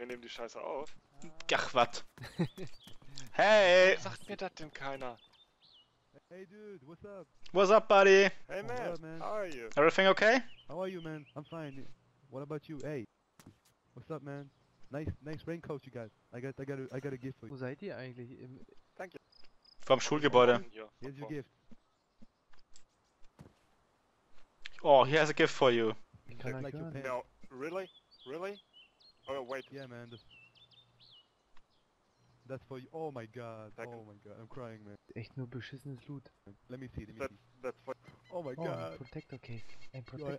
Wir nehmen die Scheiße auf. Ach, wat? Hey! Warum sagt mir das denn keiner? Hey dude, what's up? What's up, buddy? Hey man, how are you? Everything okay? How are you, man? I'm fine. What about you? Hey, what's up, man? Nice raincoat, you guys. I got a gift for you. Wo seid ihr eigentlich? Danke. Vom Schulgebäude. Here's your gift. Oh, here's a gift for you. Like your pants. No, really? Really? Oh, wait. Yeah, man. That's for you. Oh my god. Oh my god. I'm crying, man. Echt nur beschissenes Loot. Let me see. That's for you. Oh my god. Protector case.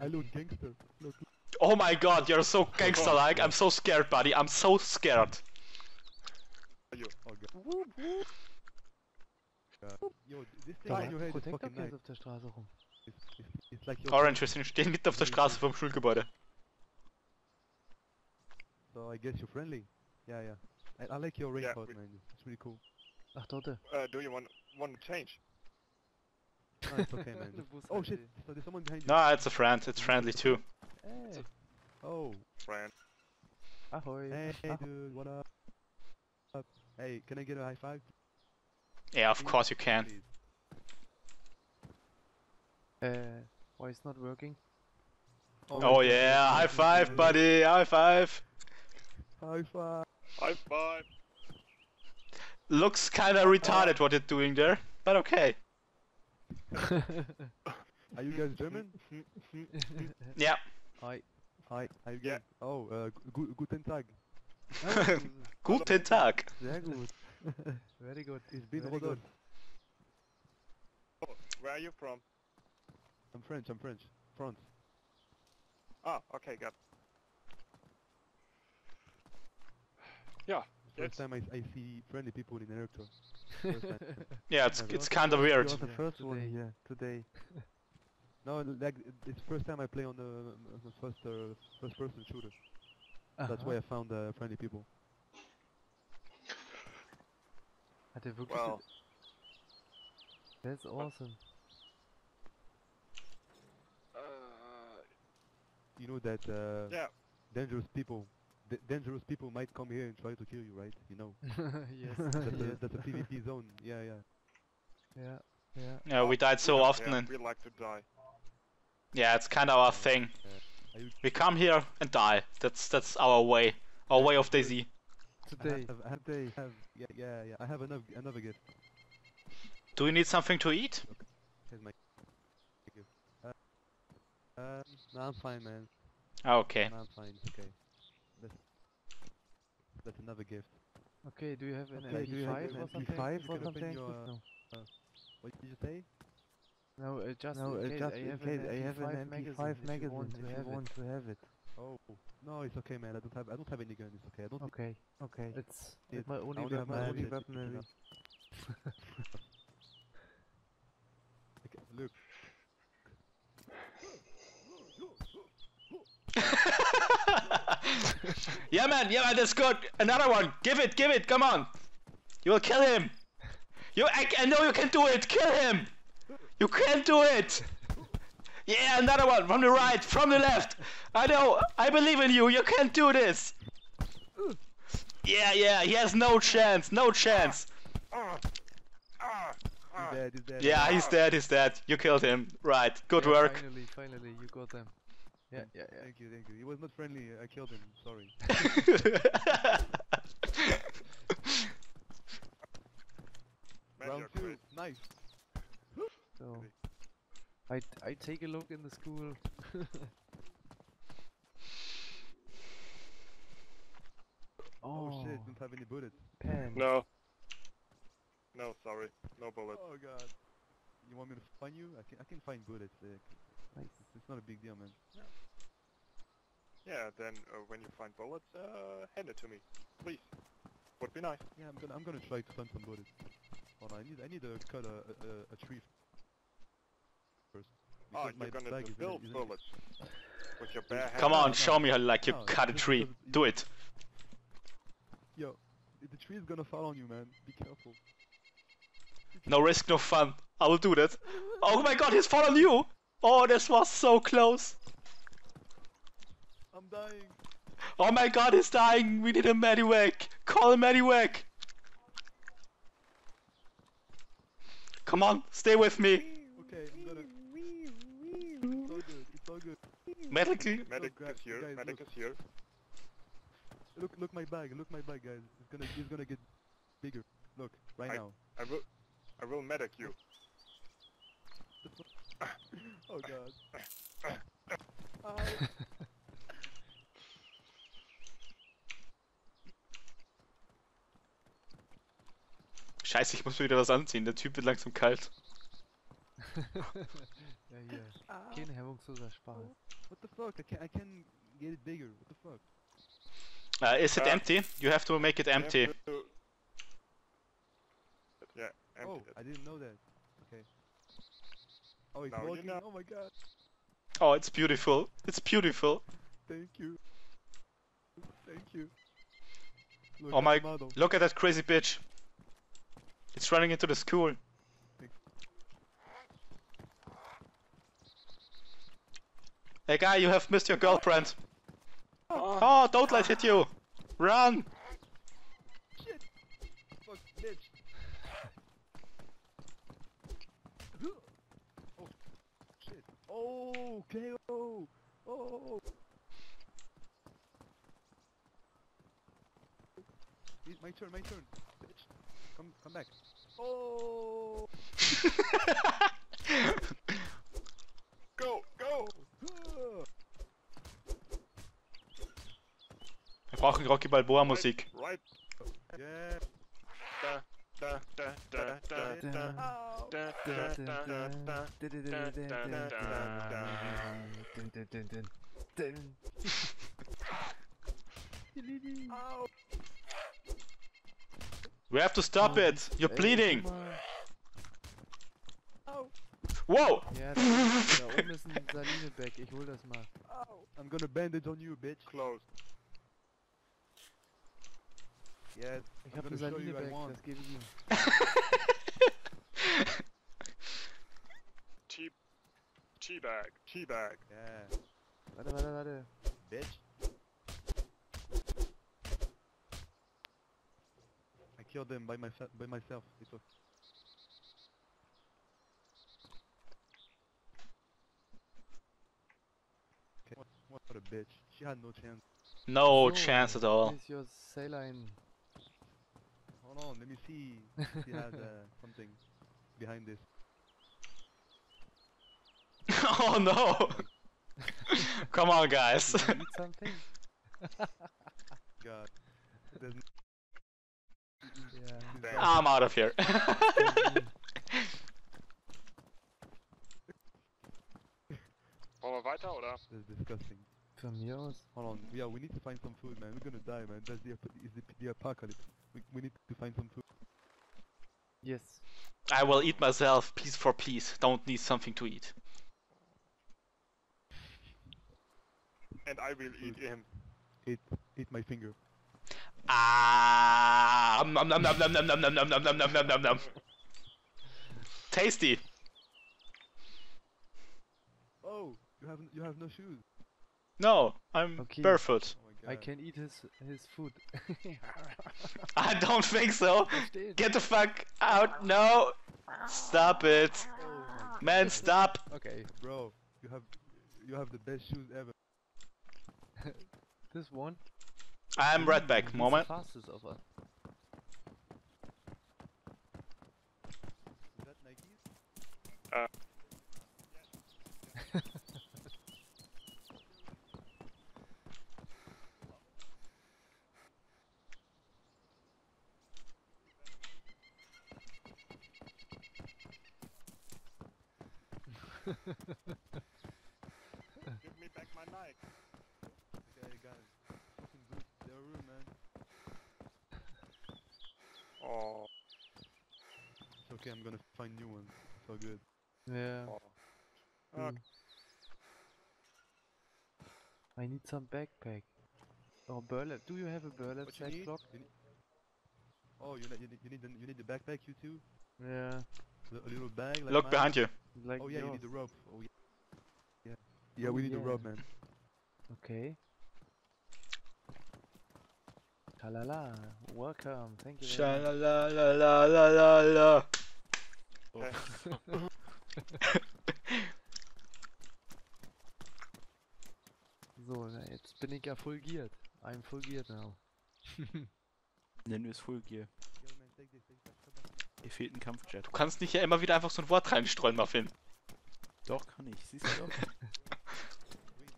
I loot gangster. Look. Oh my god, you're so gangster-like. I'm so scared, buddy. I'm so scared. Yo, this thing on your head is fucking nice. Auf der Straße rum. It's like Orange, wir stehen mitten auf der Straße vom Schulgebäude. So, I guess you're friendly. Yeah, yeah. I like your raincoat, man. It's really cool. Ach, Torte. Do you want to change? No, it's okay, man. Oh shit, so there's someone behind you. No, it's a friend. It's friendly too. Hey. Oh. Friend. Ahoy. Hey, dude, what up? Hey, can I get a high five? Yeah, of course you can. Why it's not working? Oh yeah, high five, buddy. High five. High five. High five. Looks kinda retarded what you're doing there, but okay. Are you guys German? Yeah. Hi. Are you guys? Oh, guten Tag. Guten Tag. Sehr gut. Very good. It's been very good. Oh, where are you from? I'm French. France. Ah, okay, got it. Yeah. First time I see friendly people in Erkta. Yeah, it's kind of weird. You're the first one here today. No, like it's first time I play on the first-person shooter. That's why I found friendly people. Wow. That's awesome. You know that dangerous people might come here and try to kill you, right? You know. Yes. That's a PvP zone. Yeah. Yeah, we died so often, and we like to die. Yeah, it's kind of our thing. We come here and die. That's our way. Our way of DayZ. Today. I have another gift. Do you need something to eat? Okay. Here's my gift. No, I'm fine, man. Okay. No, I'm fine. Okay. That's another gift. Okay, do you have an MP5 or something? What did you say? No, just in case I have an MP5 magazine if you want to have it. Oh, no, it's okay, man. I don't have any gun. It's okay. Okay. It's my only weapon. Okay, look. Yeah man, that's good. Another one. Give it, come on. You will kill him. I know you can do it. Kill him. You can do it. Yeah, another one. From the right, from the left. I know. I believe in you. You can do this. Yeah. He has no chance. He's dead. Yeah, he's dead. You killed him. Right. Good work. Finally, you got him. Yeah. Thank you. He was not friendly, I killed him, sorry. Round 2, nice! So, I take a look in the school. Oh shit, don't have any bullets. Pam. No, sorry, no bullets. Oh god. You want me to find you? I can find bullets. It's not a big deal, man. Yeah, then when you find bullets, hand it to me, please. Would be nice. Yeah, I'm gonna try to find some bullets. Hold on, I need to cut a tree first. Oh, you're gonna build bullets with your bare hand. Come on, show me how like you cut a tree. Do it. Yo, the tree is gonna fall on you, man. Be careful. No risk, no fun. I will do that. Oh my god, he's fallen on you! Oh, this was so close! I'm dying! Oh my god, he's dying! We need a medivac! Call a medivac! Come on, stay with me! Okay, I'm gonna... It's all good, it's all good. Medic is here. Look my bag, guys. It's gonna get bigger. Look, right now. I will medic you. Oh god. Scheiße, ich muss mir wieder was anziehen. Der Typ wird langsam kalt. Ja, hier. Keine hemmungsloser Spaß. What the fuck? I can get it bigger. What the fuck? Is it empty? You have to make it empty. Yeah, empty. Oh, I didn't know that. Okay. Oh, it's walking. You know. Oh my god. Oh, it's beautiful. It's beautiful. Thank you. Thank you. Look, oh my... Look at that crazy bitch. It's running into the school. Hey guy, you have missed your girlfriend. Oh, don't let hit you! Run! Shit! Fuck, bitch! Oh, shit! Oh, KO! Oh! It's my turn, bitch! Come back! Oh! Go! Wir brauchen Rocky Balboa Musik. We have to stop it. You're bleeding. Wow! Ja, da oben ist ein Salinebag. Ich hol das mal. I'm gonna bandage on you, bitch. Close. Yeah, ich hab eine Salinebag, das gebe ich ihm. Teabag. Yeah. Warte. Bitch. I killed them by myself. It's okay. What a bitch. She had no chance. No chance at all. Is your saline? Hold on, let me see if he has something behind this. Oh no! Come on, guys! Did you need something? God. Yeah. I'm out of here. Wollen wir weiter, oder? That's disgusting. Von mir aus? Hold on, yeah, we need to find some food, man. We're gonna die, man. That's the apocalypse. We need to find some food. Yes. I will eat myself, piece for piece. Don't need something to eat. And I will eat him. Eat my finger. Ah! Nom nom nom. Tasty. Oh, you have no shoes. No, I'm barefoot. I can eat his food. I don't think so. Get the fuck out! No, stop it, man! Stop. Okay, bro, you have the best shoes ever. This one. I'm right back. Moment. Fastest of us. Is that Nike's? Give me back my mic. Okay, guys. Fucking good. They're rude, man. Oh. It's okay, I'm gonna find new ones. It's all good. Yeah. Oh. Okay. I need some backpack. Oh, burlap. Do you have a burlap sack block? Oh, you need the backpack, you too? Yeah. A little bag, like look behind you. Like oh yeah, yours. You need the rope. Oh yeah. Yeah, we need the rope, man. Okay. Schalala, welcome, thank you. Schalala, la la la la la. Oh. So, na, jetzt bin ich ja full geared. I'm full geared now. Nennen wir es Full Gear. Hier fehlt ein Kampfjet. Du kannst nicht ja immer wieder einfach so ein Wort reinstreuen, Muffin. Doch, kann ich, siehst du doch.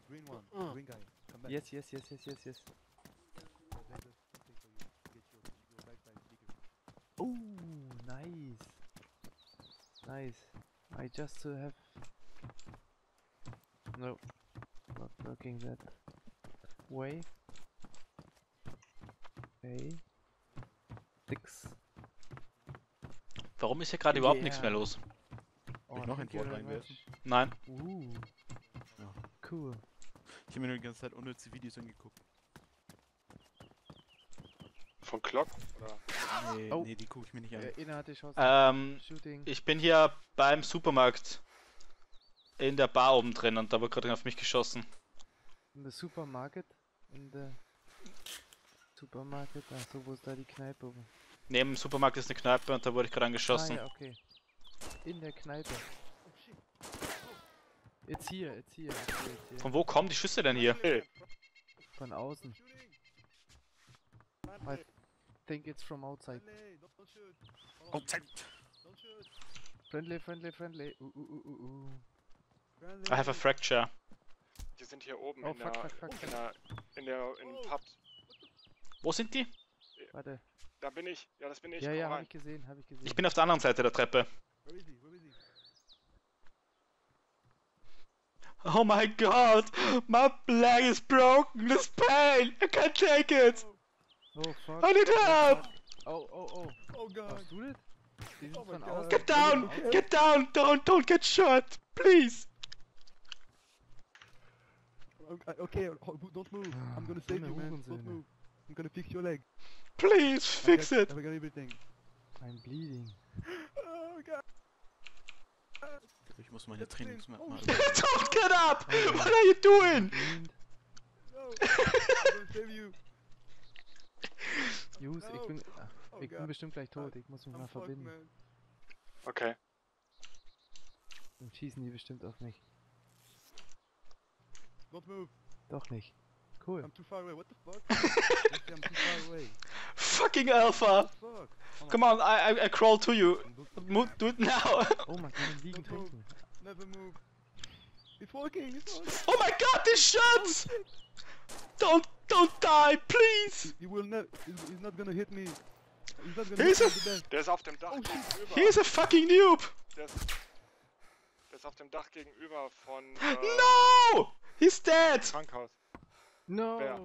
Green one, green guy. Come back. Yes, yes, yes, yes, yes, yes. Oh, nice. Nice. I just have... No. Not working that way. Okay. Six. Warum ist hier gerade überhaupt nichts mehr los? Oh, ich noch ein Wort reinwerfen? Nein. Ja. Cool. Ich habe mir nur die ganze Zeit unnütze Videos angeguckt. Von Glock? Oder? Nee, oh. Nee, die gucke ich mir nicht an. Ich bin hier beim Supermarkt. In der Bar oben drin und da wurde gerade auf mich geschossen. In der Supermarket? In der Supermarket? Achso, wo ist da die Kneipe? Neben dem Supermarkt ist eine Kneipe und da wurde ich gerade angeschossen. Ah, ja, okay. In der Kneipe. Jetzt hier, jetzt hier. Von wo kommen die Schüsse denn hier? Hey. Von außen. I think it's from outside. Outside! Friendly, friendly, friendly. I have a fracture. Die sind hier oben in einem Pub. Wo sind die? Warte. Da bin ich. Ja, das bin ich. Ja, ja, hab ich gesehen, hab ich gesehen. Ich bin auf der anderen Seite der Treppe. Where is he? Where is he? Oh my god! My leg is broken! This pain! I can't take it! Oh fuck! I need help! Oh, oh, oh! Oh god! Hast du das? Oh, get down! Get down! Don't get shot! Please! Okay, don't move! I'm gonna save you, man! Don't move! I'm gonna fix your leg! Please fix it! I got everything! I'm bleeding! Oh god! Ich muss meine Trainingsmap machen. Don't get up! What are you doing? No! I'm gonna save you! Jus, ich bin bestimmt gleich tot, ich muss mich mal verbinden. Okay. Dann schießen die bestimmt auf mich. Don't move. Doch nicht. Cool. I'm too far away, what the fuck? I'm too far away. Fucking Alpha! Come on, I crawl to you. Move, do it now! Oh mein Gott, liegen trinken. Never move. It's working, it's working. Oh my god, this shot! Don't die, please! He will not. He's not gonna hit me. He's not gonna hit me. Der ist auf dem Dach gegenüber. He's a fucking noob! Der ist auf dem Dach gegenüber von. No! He's dead! Krankhaus. No! Bär.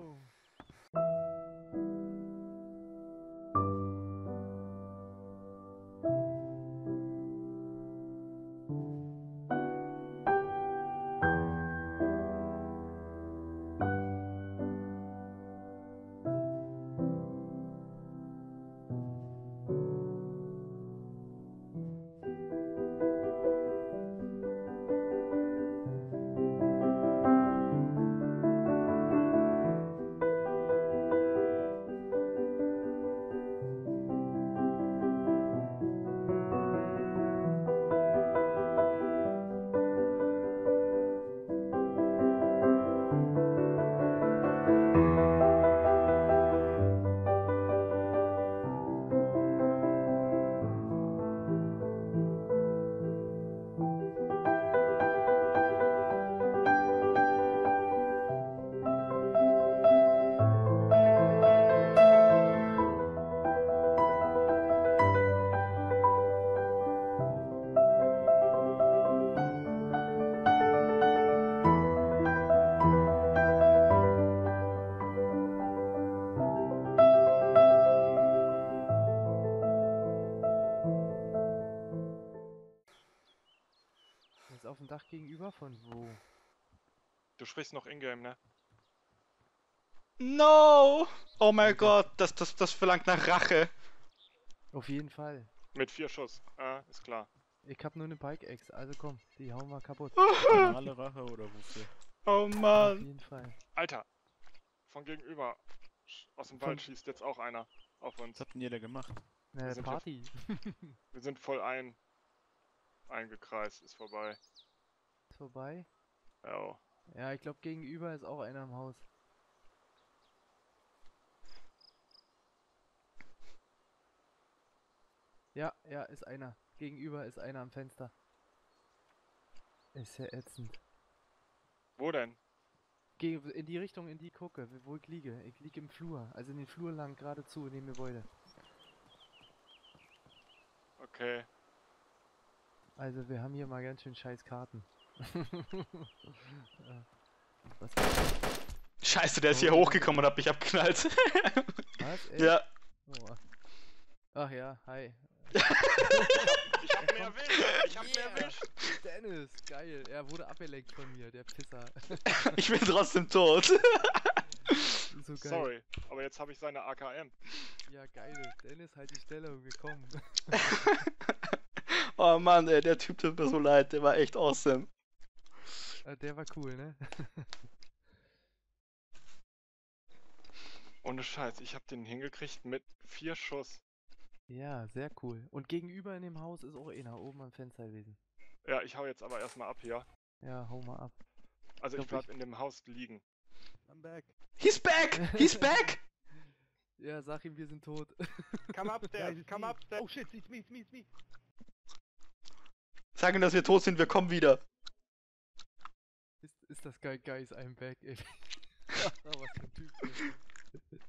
Auf dem Dach gegenüber von wo? Du sprichst noch ingame, ne? No! Oh mein Gott, das verlangt nach Rache. Auf jeden Fall. Mit 4 Schuss, ist klar. Ich hab nur eine Pike-Axe, also komm, die hauen wir kaputt. Normale Rache oder wofür? Oh man! Auf jeden Fall. Alter, von gegenüber. aus dem Wald schießt jetzt auch einer auf uns. Was habt ihr da gemacht? Eine Party. Wir sind voll eingekreist, ist vorbei. Ist vorbei? Ja. Ja, ich glaube gegenüber ist auch einer im Haus. Ja, ist einer. Gegenüber ist einer am Fenster. Ist ja ätzend. Wo denn? Geh in die Richtung, in die ich gucke, wo ich liege. Ich liege im Flur, also in den Flur lang, geradezu, in dem Gebäude. Okay. Also wir haben hier mal ganz schön scheiß Karten. Was? Scheiße, der ist hier hochgekommen und hat mich abgeknallt. Was? Ey? Ja. Oh. Ach ja, hi. Ich hab mich erwischt! Ich hab mich erwischt! Dennis, geil! Er wurde abgelenkt von mir, der Pisser. Ich bin trotzdem tot! So geil. Sorry, aber jetzt habe ich seine AKM. Ja, geil. Dennis, halt die Stellung, willkommen. Oh Mann, ey, der Typ tut mir so leid, der war echt awesome. Der war cool, ne? Ohne Scheiß, ich hab den hingekriegt mit 4 Schuss. Ja, sehr cool. Und gegenüber in dem Haus ist auch einer, oben am Fenster gewesen. Ja, ich hau jetzt aber erstmal ab hier. Ja, hau mal ab. Also ich bleib in dem Haus liegen. I'm back. He's back! He's back! Ja, sag ihm, wir sind tot. Come up there, come up there. Oh shit, it's me. Sag ihm, dass wir tot sind, wir kommen wieder. Ist das geil, guys, I'm back, ey. Was für ein Typ. Ey.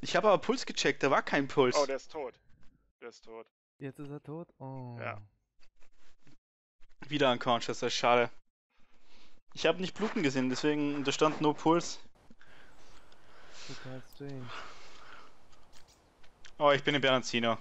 Ich habe aber Puls gecheckt, da war kein Puls. Oh, der ist tot. Der ist tot. Jetzt ist er tot? Oh. Ja. Wieder unconscious, das ist schade. Ich habe nicht bluten gesehen, deswegen, da stand no Puls. Total strange. Oh, ich bin im Berlanzino.